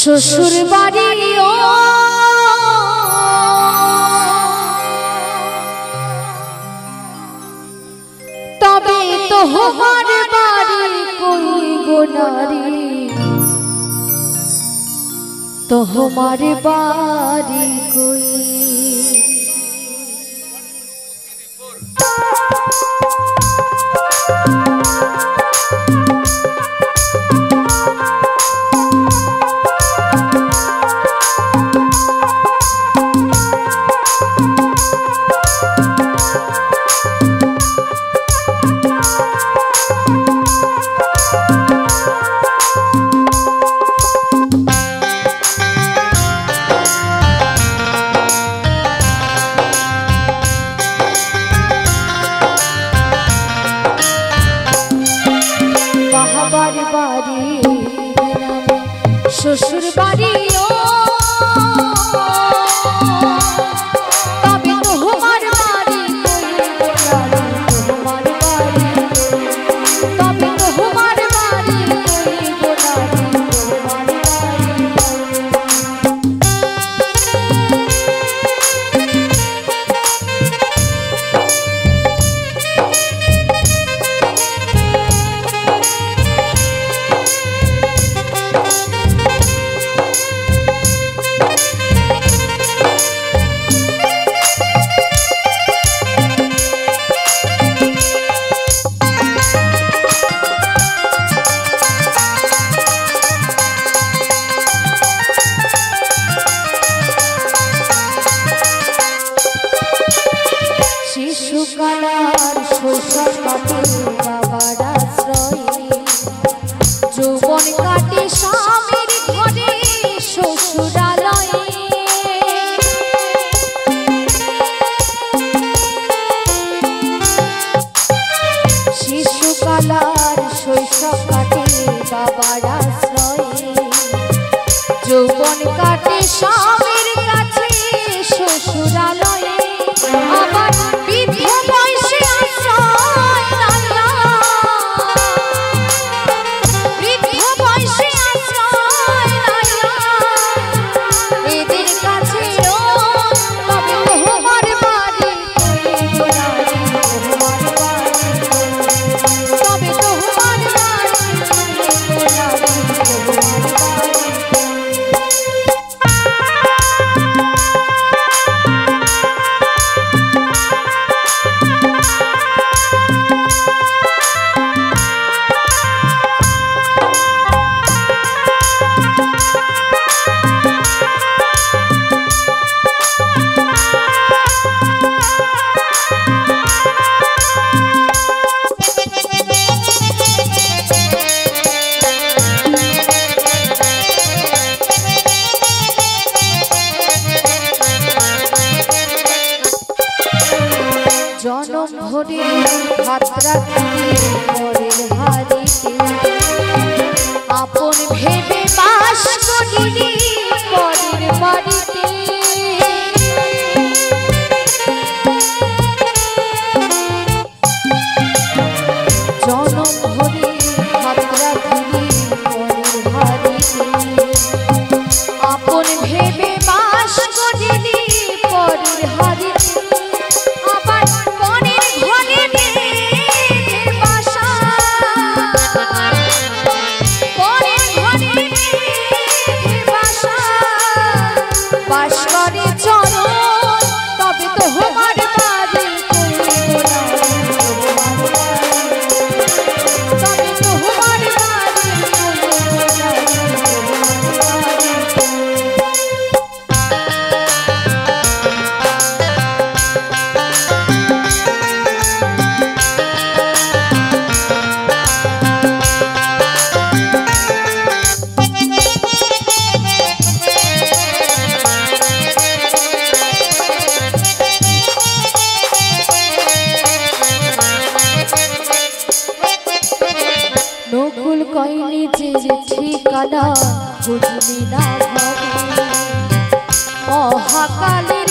শ্বশুর বাড়ি ও তবে তো তোমার বাড়ি কই গো নারী, তোমার বাড়ি কই। শ্বশুর বাড়ি ও তবে তোমার বাড়ি ঠিকানা বুঝবি না মহাকালী।